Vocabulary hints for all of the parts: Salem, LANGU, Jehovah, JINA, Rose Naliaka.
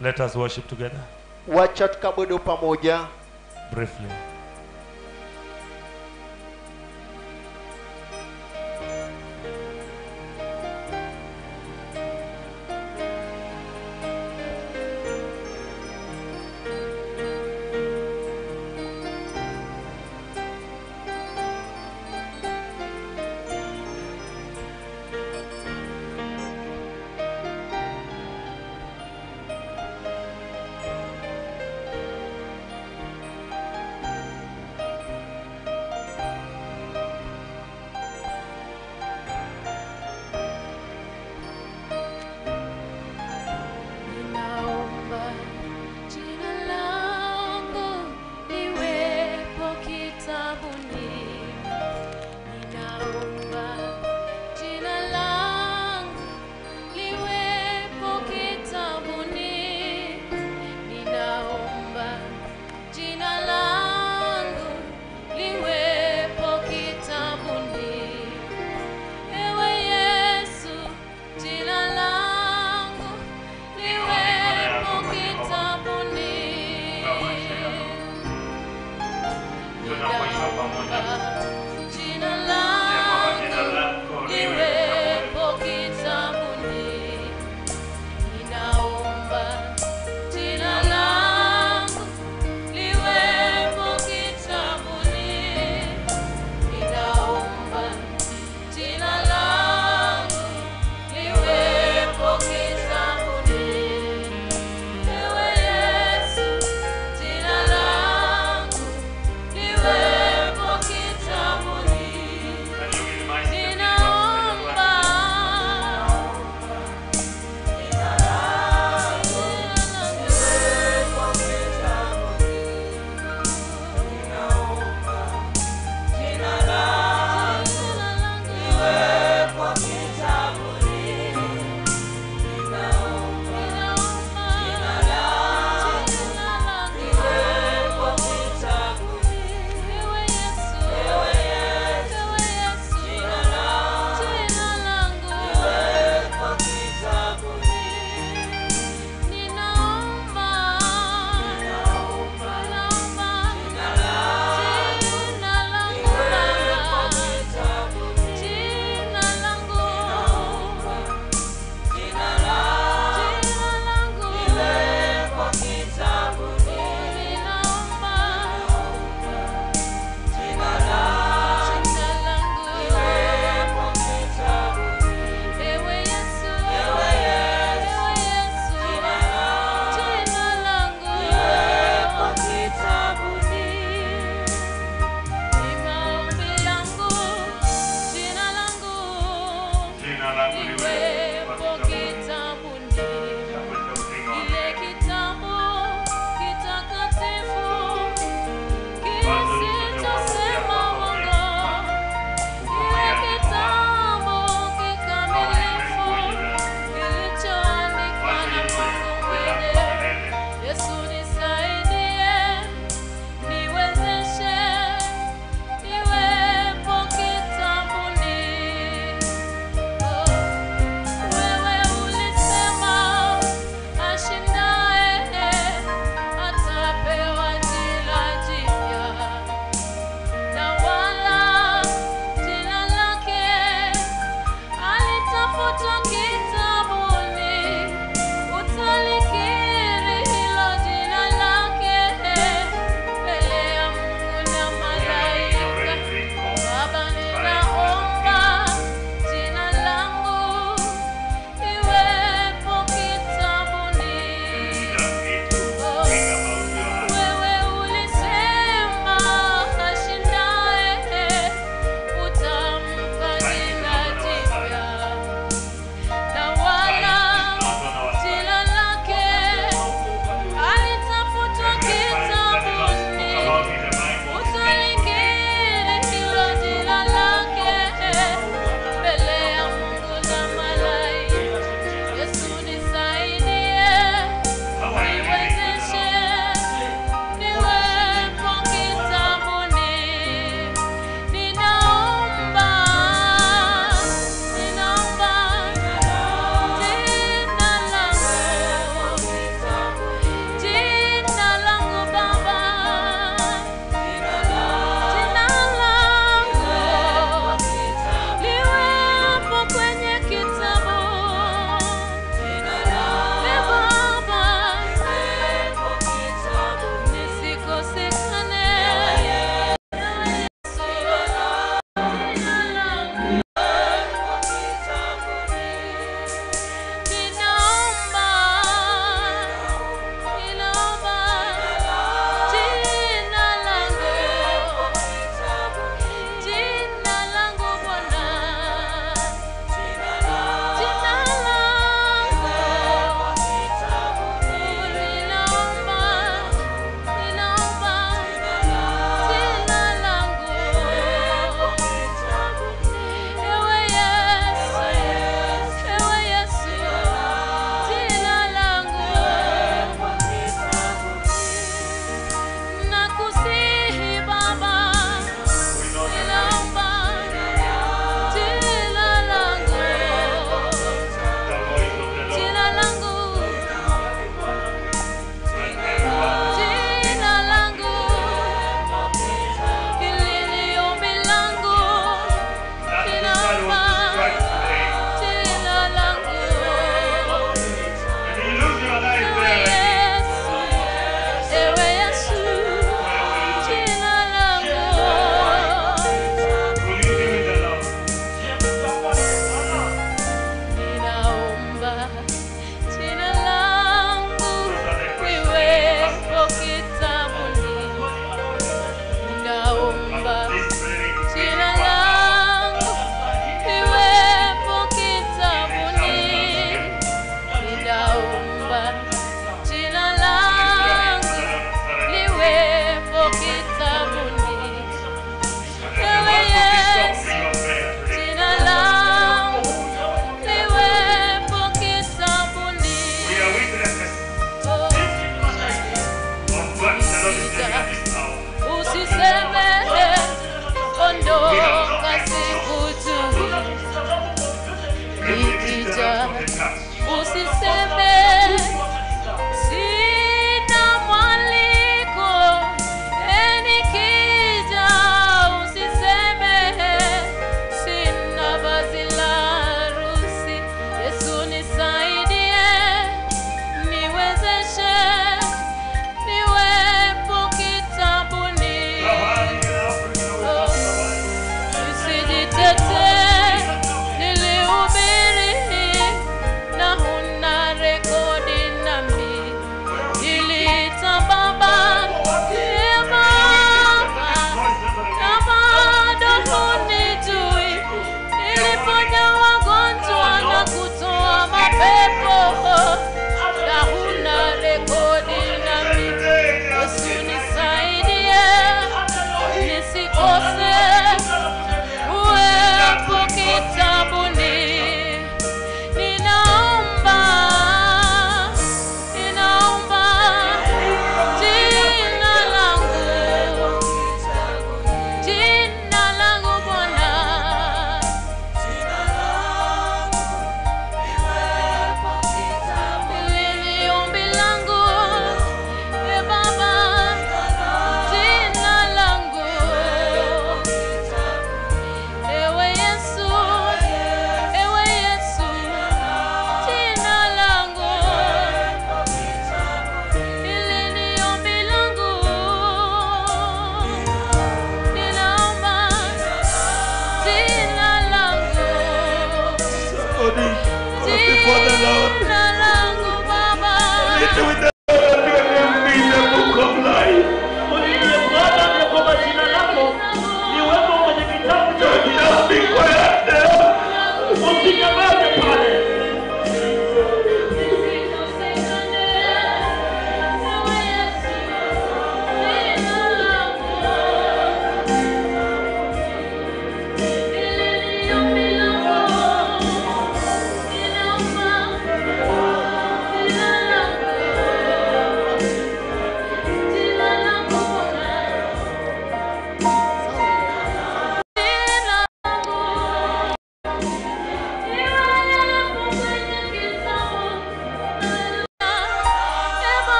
Let us worship together. Wacha tukabudu pamoja. Briefly.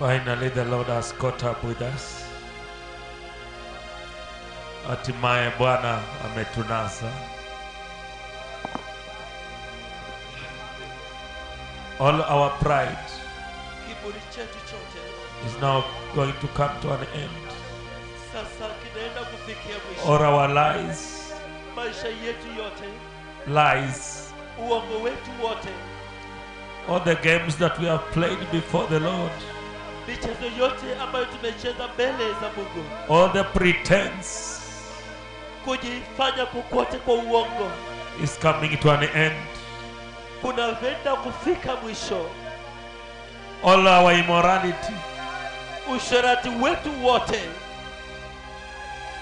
Finally, the Lord has caught up with us. Hatimaye Bwana ametunasa. All our pride is now going to come to an end. All our lies, all the games that we have played before the Lord, all the pretense is coming to an end. All our immorality,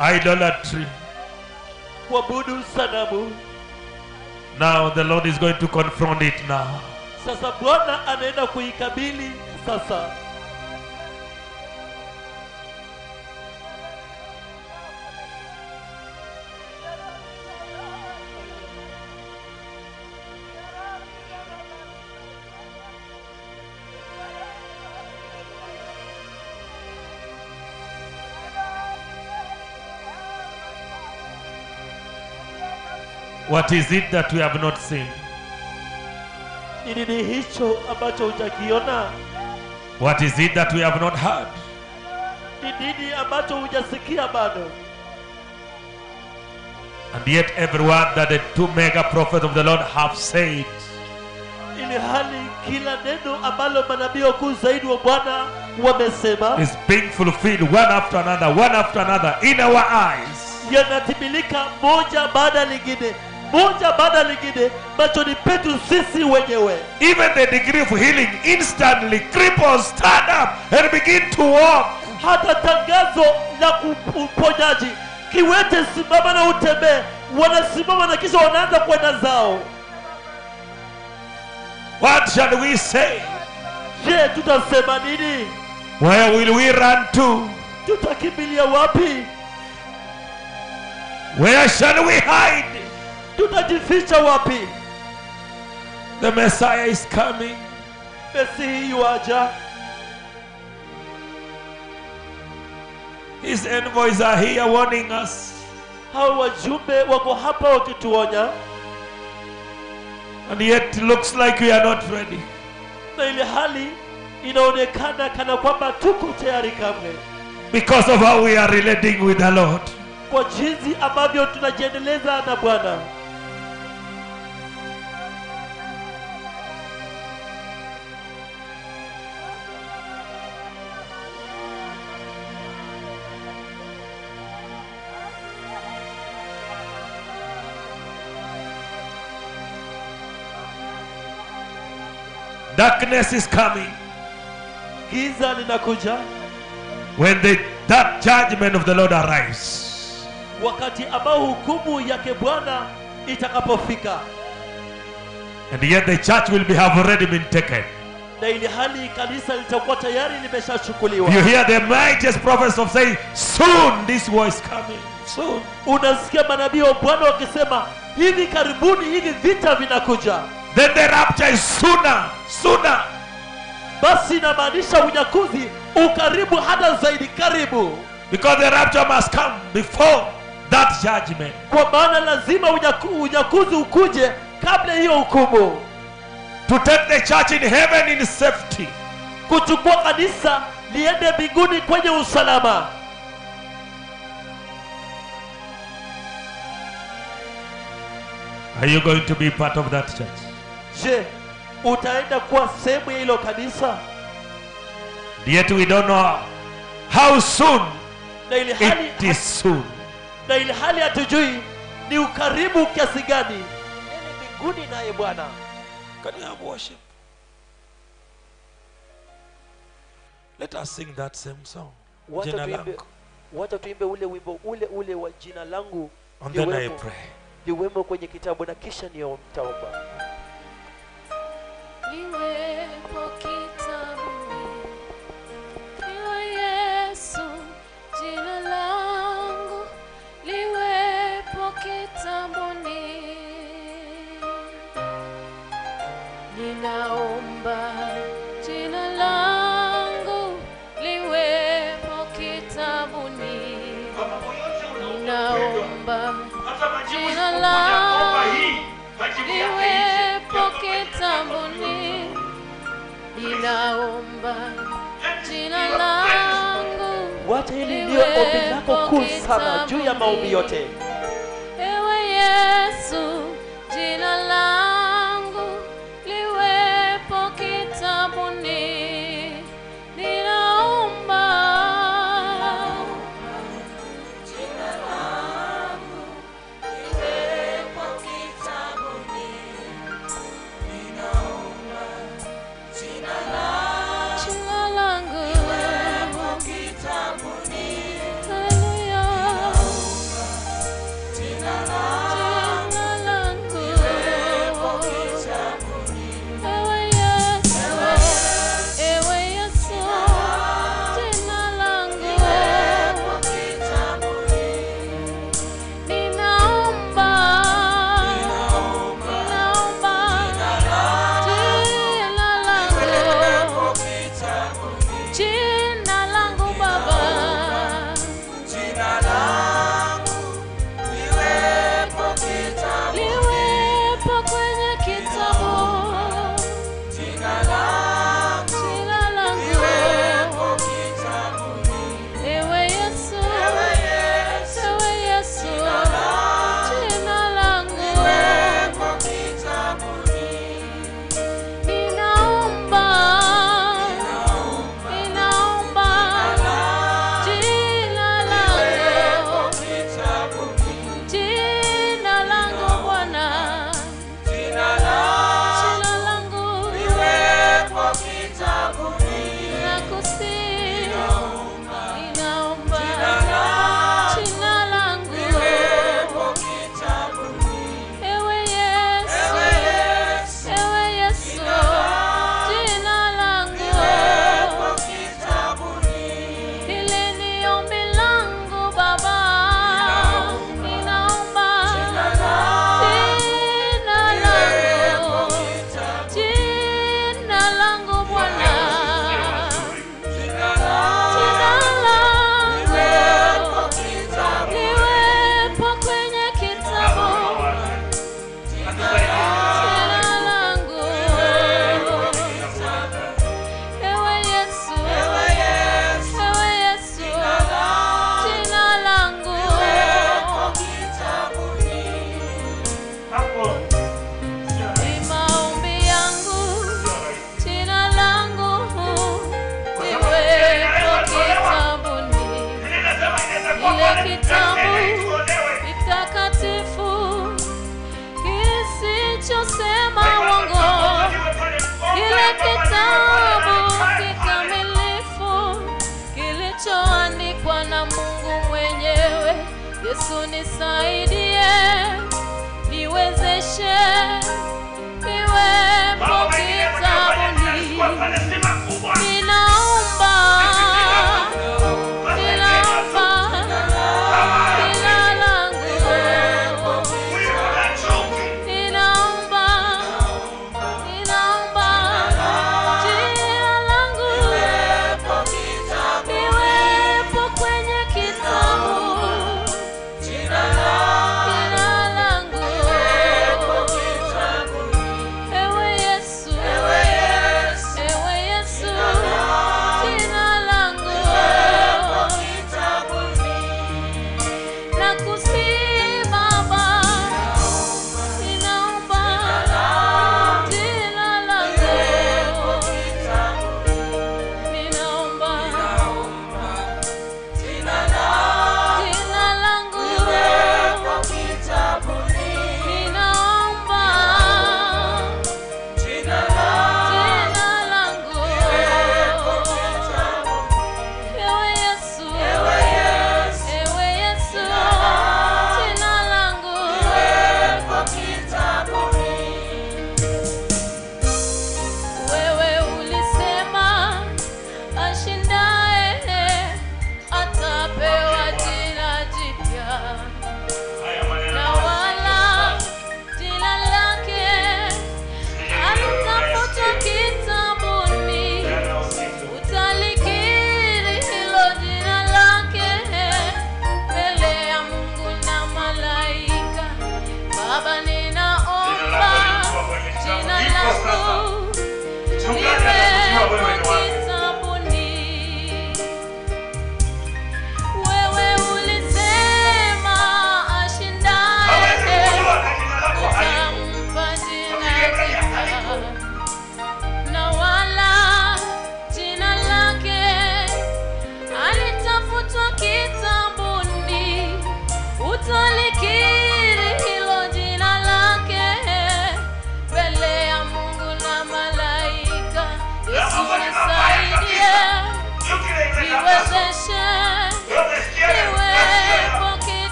idolatry, now the Lord is going to confront it now. What is it that we have not seen? What is it that we have not heard? And yet every word that the two mega prophets of the Lord have said, is being fulfilled one after another, in our eyes. Even the degree of healing instantly, cripples stand up and begin to walk. What shall we say? Where will we run to? Where shall we hide? The Messiah is coming. His envoys are here warning us. And yet it looks like we are not ready. Because of how we are relating with the Lord. Darkness is coming. When that judgment of the Lord arrives, and yet the church will have already been taken. You hear the mightiest prophets of saying, soon this war is coming. Soon. Then the rapture is sooner, sooner. Because the rapture must come before that judgment. To take the church in heaven in safety. Are you going to be part of that church? Yet we don't know how soon it is soon. Can you have worship? Let us sing that same song. Jina langu. And then I pray. Liwepo kitambi, liwe Yesu jina langu, liwepo kitamboni. Ninaomba jina langu niwepoke tamboni, ninaomba jina langu. Wote nilioombi lako kuu sana juu ya maombi yote. Ewe Yesu, jina langu liwepoke tamboni.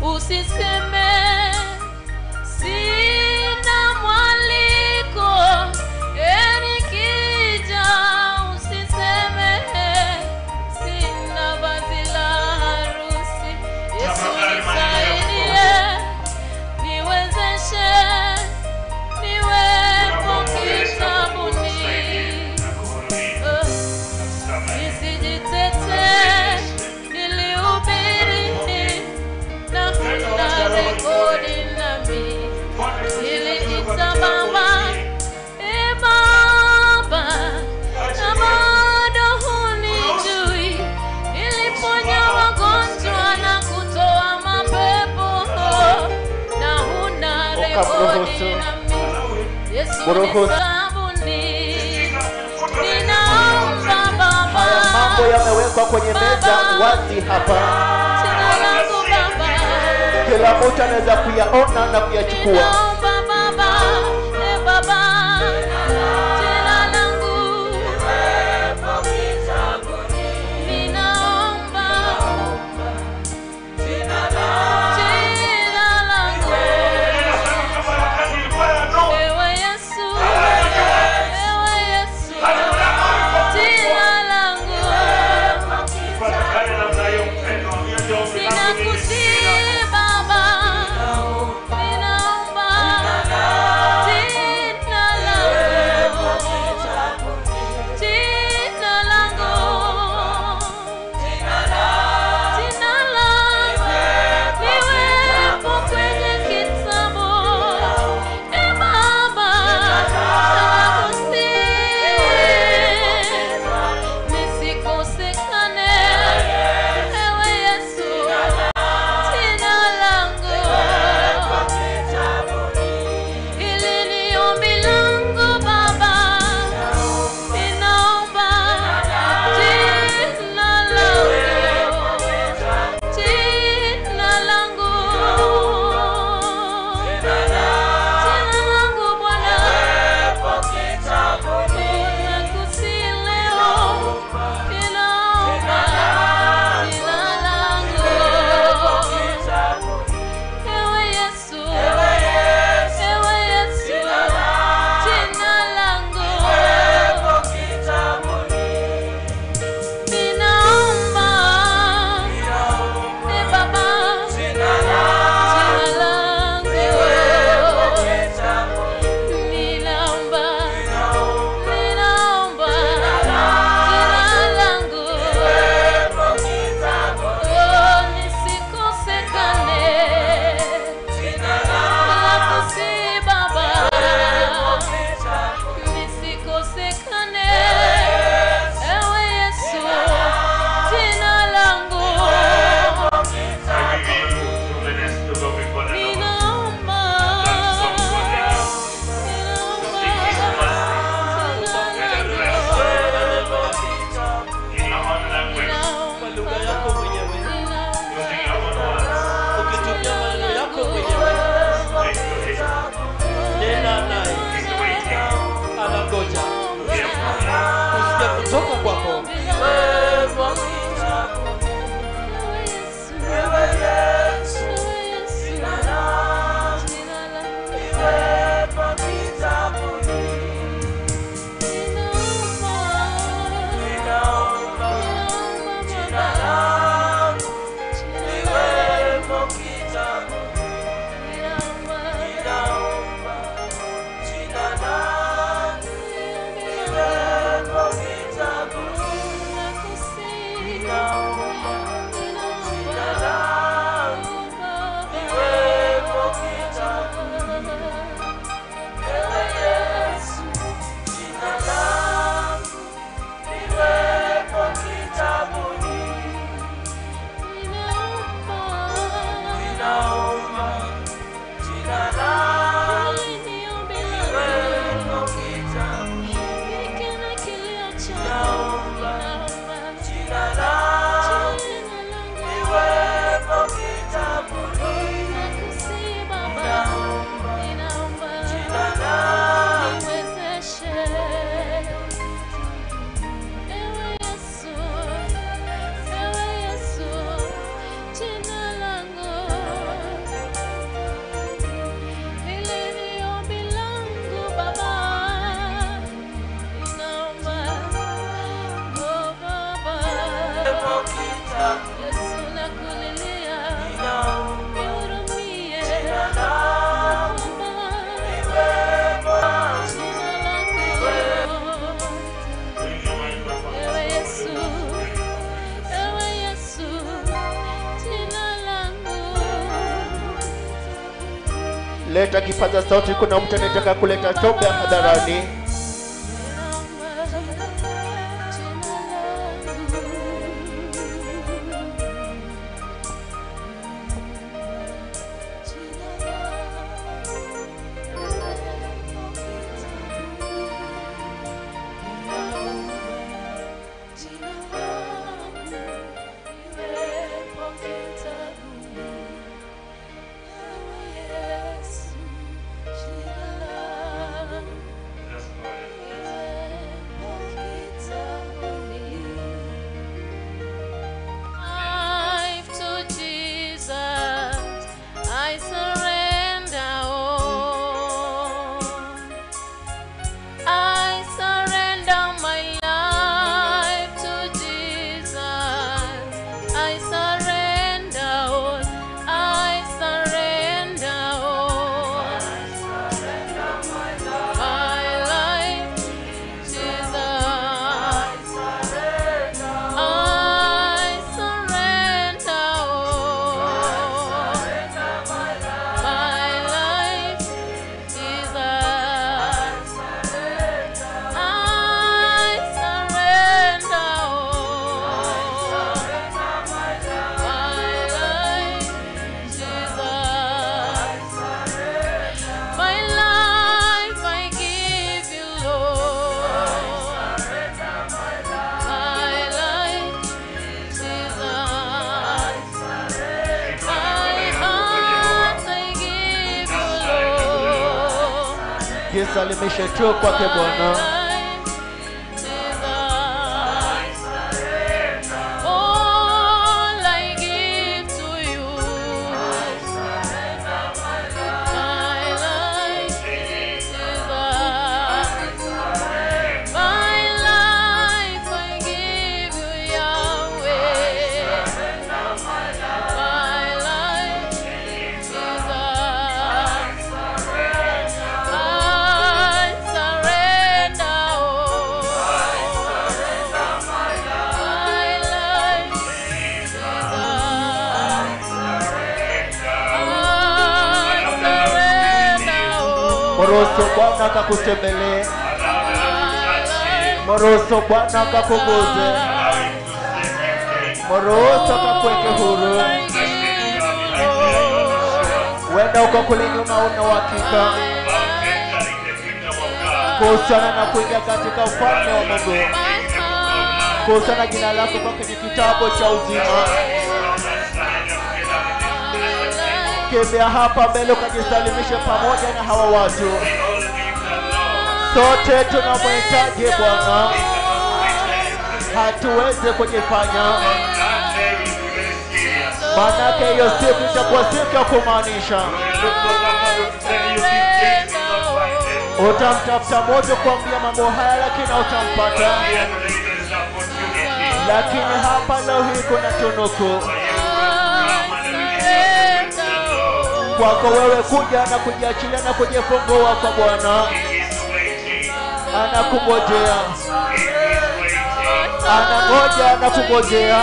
usiseme sina mwaliko, enikija usiseme sina vazi la harusi. Yesu nisaidie, niwezeshe, niwepo kitabuni, nisijitete. Mambo yamewekwa kwenye meza wazi hapa. Kila mtu anaweza kuyaona na kuyachukua. Up. Leta kipaza sauti, kuna mtu anataka kuleta toba hadharani. Salimishe chuo kwake Bwana. Kutembele Moroso Bwana kakuguze Moroso kakuweke huru Wenda uko kulinyu mauna wakika Kusana na kuingia katika ufalme wa Mungu Kusana jina lako kwa kwenye kitabu cha uzima Kemea hapa mbele ukajisalimishe pamoja na hawa watu Sote tunamhitaji Bwana, hatuweze kujifanya, manake hiyo siku itakuwa siku ya kumaanisha. Utamtafuta moja kuambia mambo haya, lakini utampata. Lakini hapa leo hii kuna tunuku kwako wewe kuja na kujiachilia na kujifungua kwa Bwana. Anakungojea anangoja anakungojea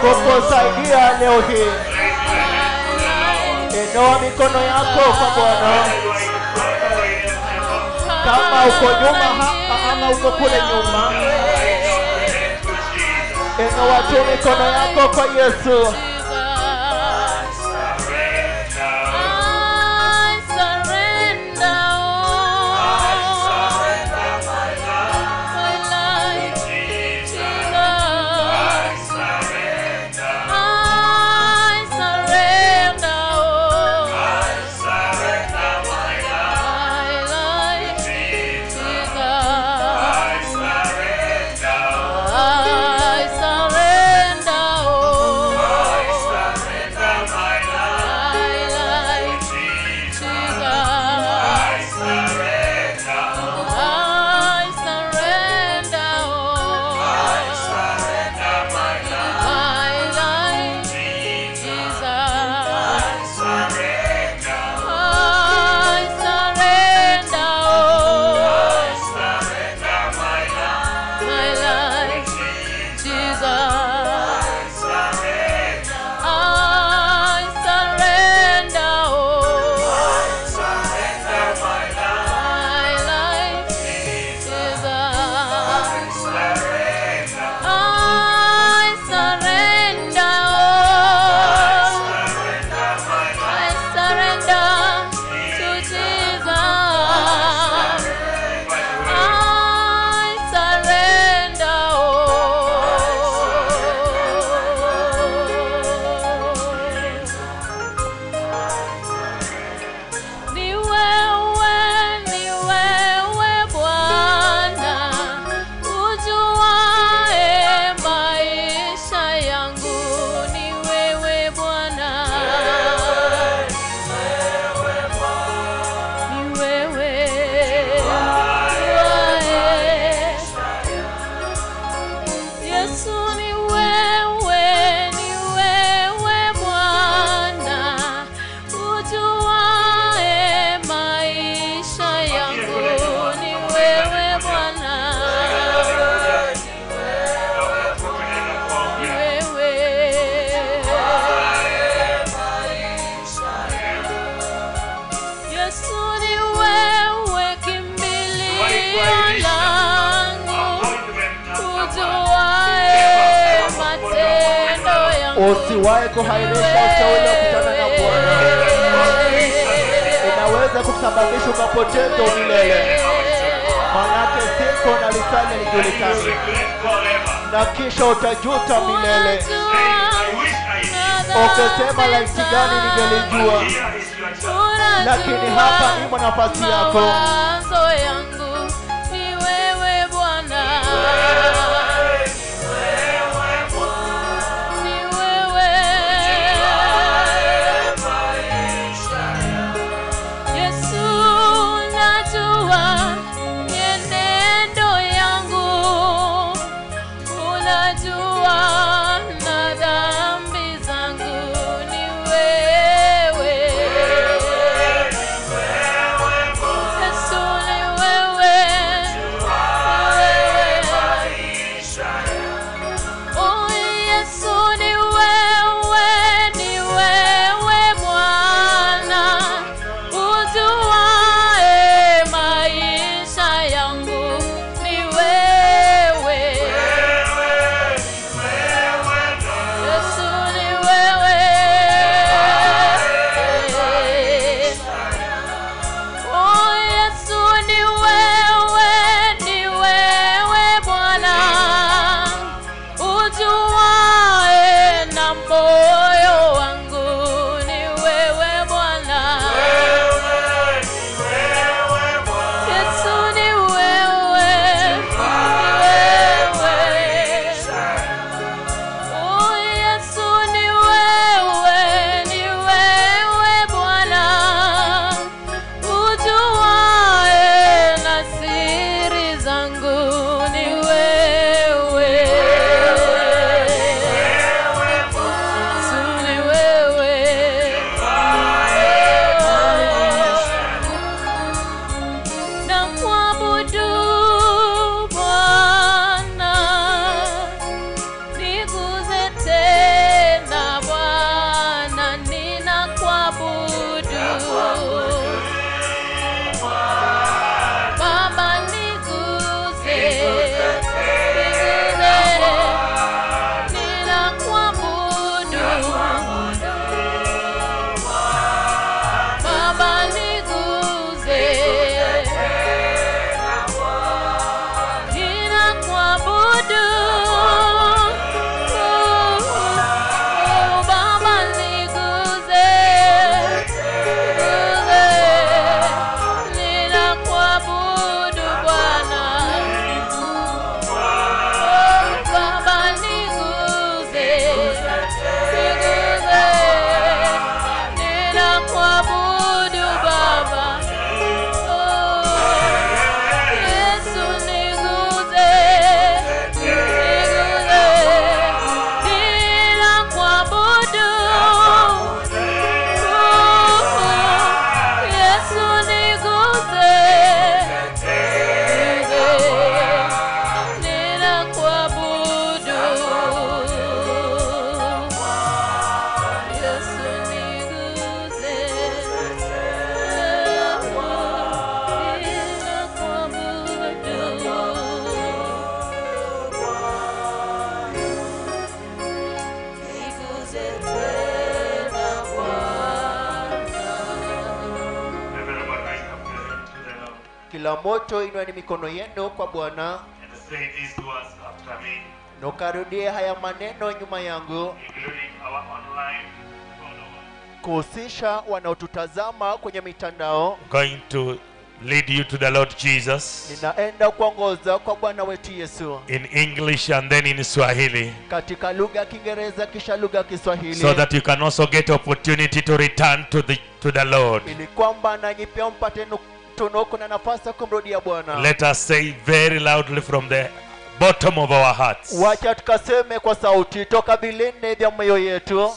kukusaidia leo hii inua mikono yako kwa Bwana kama uko nyuma hapa ama uko kule nyuma inua tu mikono yako kwa Yesu I Usiwahi kuhairisha ushauri wa kutana na Bwana. Inaweza kusababisha upoteo milele. Maana siku na lisali lijulikane. Na kisha utajuta milele. Ukisema laiti gani ningelijua. Lakini hapa nimo nafasi yako. Say these words after me, including our online followers. Going to lead you to the Lord Jesus in English and then in Swahili, so that you can also get opportunity to return to the Lord. Let us say very loudly from the bottom of our hearts.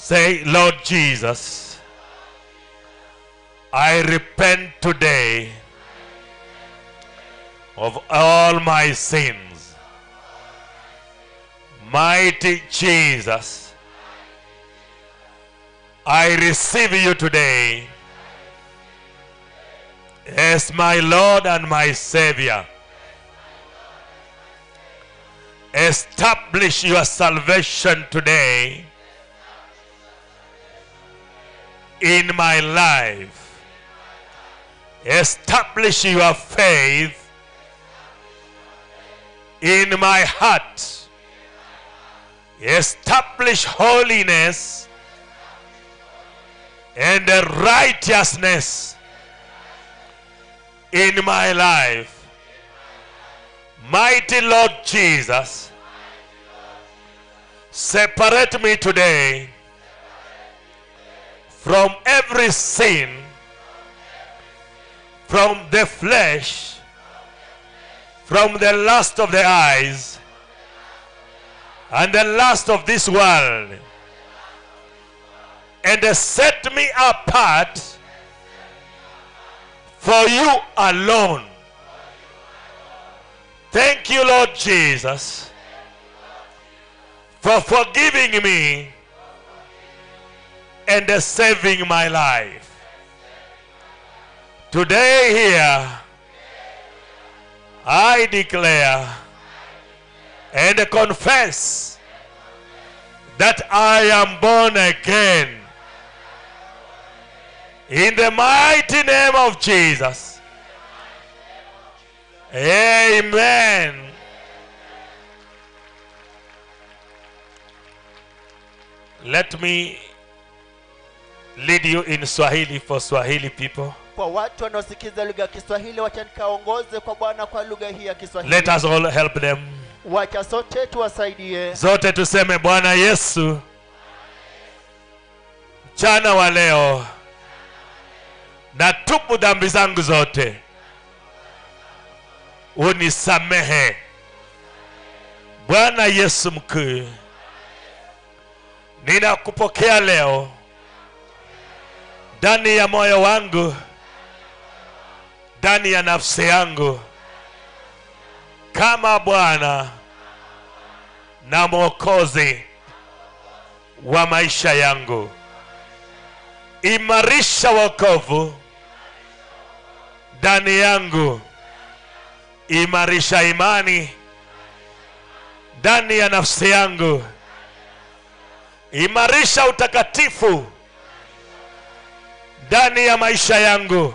Say, Lord Jesus, I repent today of all my sins. Mighty Jesus, I receive you today as my Lord and my Savior. Establish your salvation today in my life. Establish your faith in my heart. Establish holiness and righteousness in my life. Mighty Lord Jesus, separate me today from every sin, from the flesh, from the lust of the eyes, and the lust of this world, and set me apart for you alone. Thank you, Lord Jesus, for forgiving me and saving my life. Today here, I declare and confess that I am born again. In the mighty name of Jesus. Amen. Let me lead you in Swahili for Swahili people. Let us all help them. Zote tuseme Bwana Yesu. Mchana wa leo natubu dhambi zangu zote. Unisamehe. Bwana Yesu mkuu. Ninakupokea leo ndani ya moyo wangu, ndani ya nafsi yangu, kama Bwana na Mwokozi wa maisha yangu. Imarisha wokovu ndani yangu. Imarisha imani ndani ya nafsi yangu. Imarisha utakatifu ndani ya maisha yangu.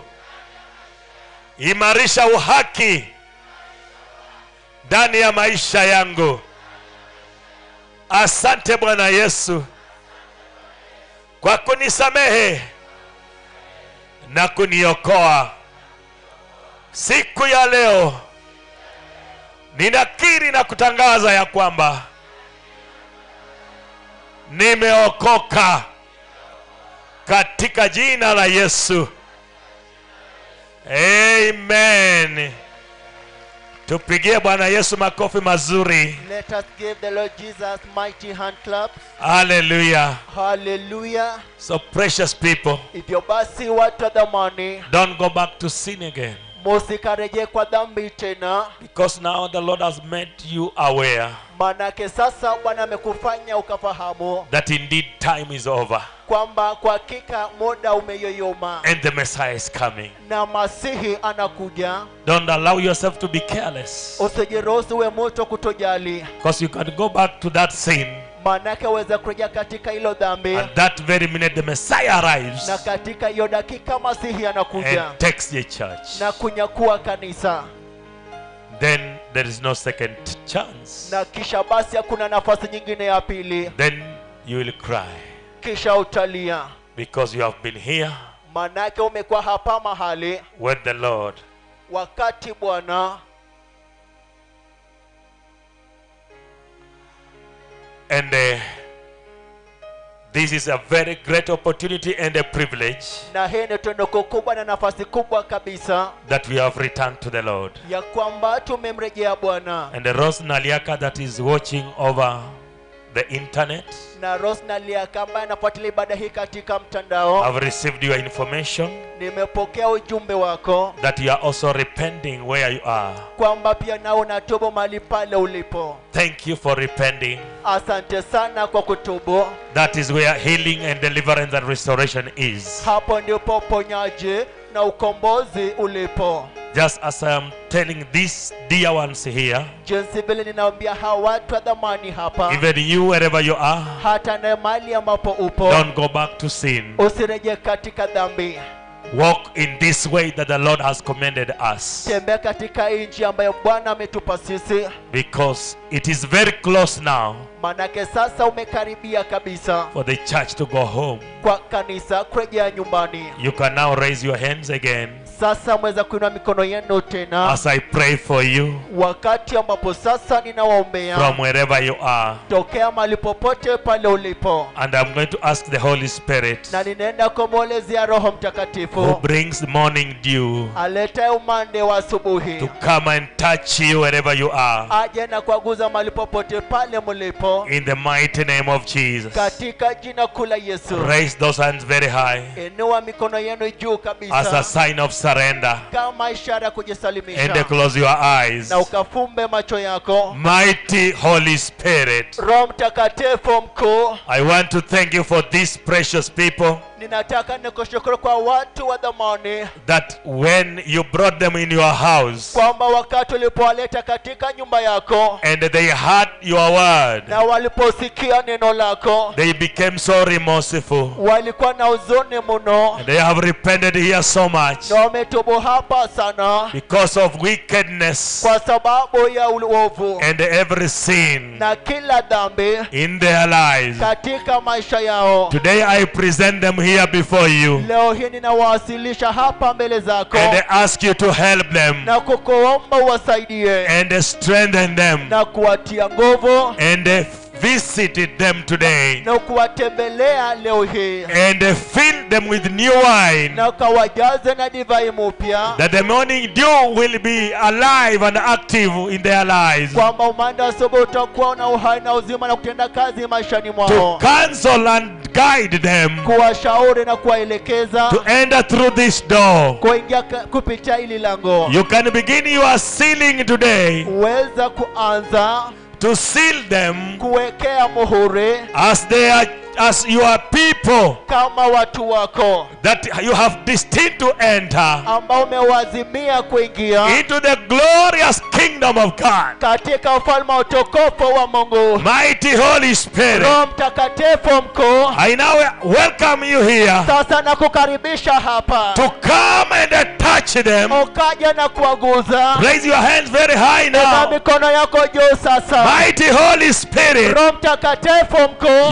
Imarisha uhaki ndani ya maisha yangu. Asante Bwana Yesu kwa kunisamehe na kuniokoa. Siku ya leo ninakiri na kutangaza ya kwamba nimeokoka katika jina la Yesu. Amen. Tupigie Bwana Yesu makofi mazuri. Let us give the Lord Jesus mighty hand claps. Hallelujah. Hallelujah. So precious people, don't go back to sin again. Because now the Lord has made you aware that indeed time is over. And the Messiah is coming. Don't allow yourself to be careless. Because you can go back to that sin. And that very minute the Messiah arrives and takes the church. Then there is no second chance. Then you will cry. Because you have been here with the Lord. And this is a very great opportunity and a privilege that we have returned to the Lord. And the Rose Naliaka that is watching over the internet, I've received your information that you are also repenting where you are. Thank you for repenting. That is where healing and deliverance and restoration is. na ukombozi ulipo. Just as I am telling these dear ones here, even you, wherever you are, don't go back to sin. Walk in this way that the Lord has commanded us, because it is very close now for the church to go home. You can now raise your hands again as I pray for you from wherever you are, and I'm going to ask the Holy Spirit who brings morning dew to come and touch you wherever you are, in the mighty name of Jesus. Raise those hands very high as a sign of surrender, and close your eyes. Mighty Holy Spirit, I want to thank you for these precious people that when you brought them in your house and they heard your word, they became so remorseful and they have repented here so much because of wickedness and every sin in their lives. Today I present them here before you and I ask you to help them and strengthen them and visited them today and filled them with new wine, that the morning dew will be alive and active in their lives, to counsel and guide them to enter through this door. You can begin your sealing today, to seal them as your people that you have destined to enter into the glorious kingdom of God. Mighty Holy Spirit, I now welcome you here to come and touch them. Raise your hands very high now. Mighty Holy Spirit,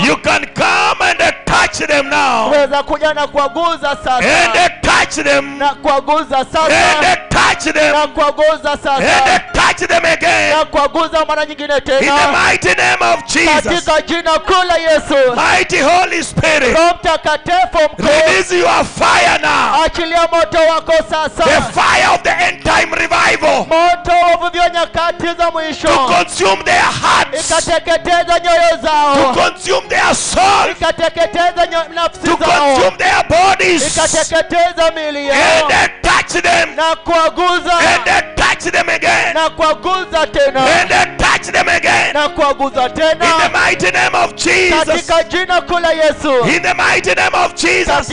you can come and touch them now, and touch them, and touch them, and touch them again, in the mighty name of Jesus. Mighty Holy Spirit, release your fire now, the fire of the end time revival, to consume their hearts, to consume their souls, to consume their bodies, and touch them, and touch them again, and touch them again, in the mighty name of Jesus, in the mighty name of Jesus.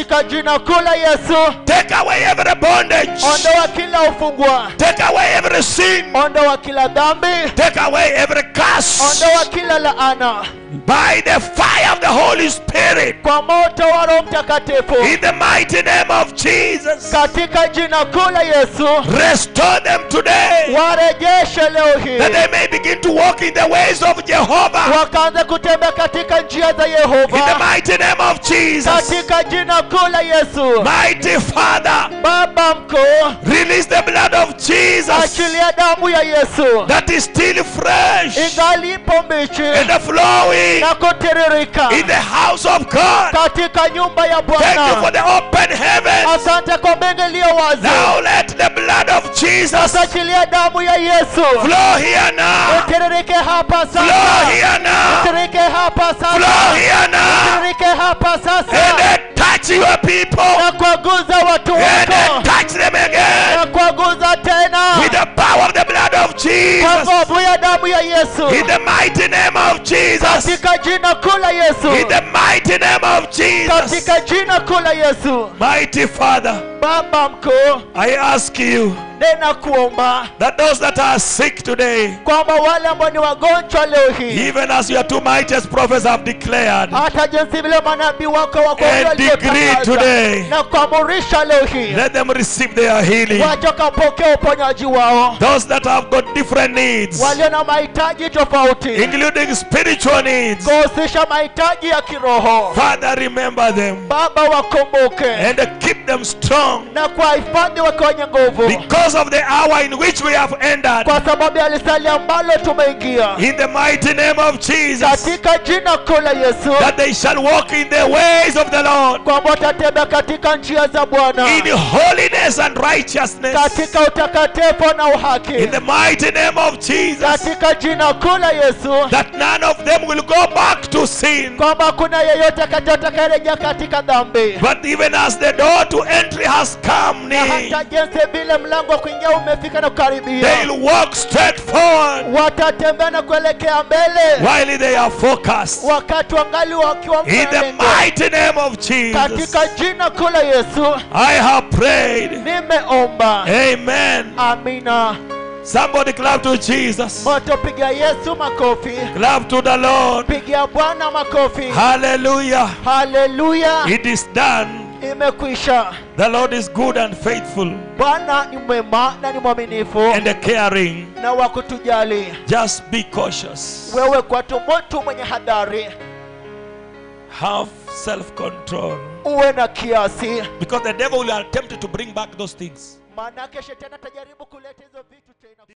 Take away every bondage, take away every sin, take away every curse, by the fire of the Holy Spirit, in the mighty name of Jesus. Restore them today, that they may begin to walk in the ways of Jehovah, in the mighty name of Jesus. Mighty Father, release the blood of Jesus that is still fresh and flowing in the house of God. Thank you for the open heavens. Now let the blood of Jesus flow here now, flow here now, flow here now, and touch your people, and touch them again with the power of the blood of Jesus, in the mighty name of Jesus. In the mighty name of Jesus. Mighty Father, I ask you that those that are sick today, even as your two mightiest prophets have declared, a degree today, let them receive their healing. Those that have got different needs, including spiritual needs, Father, remember them and keep them strong, because of the hour in which we have entered. In the mighty name of Jesus, that they shall walk in the ways of the Lord, in holiness and righteousness. In the mighty name of Jesus, that none of them will go back to sin, but even as the door to entry has come near, they'll walk straight forward while they are focused. In the mighty name of Jesus, I have prayed. Amen. Amina. Somebody clap to Jesus. Clap to the Lord. Hallelujah. Hallelujah. It is done. The Lord is good and faithful and caring. Just be cautious. Have self-control, because the devil will attempt to bring back those things.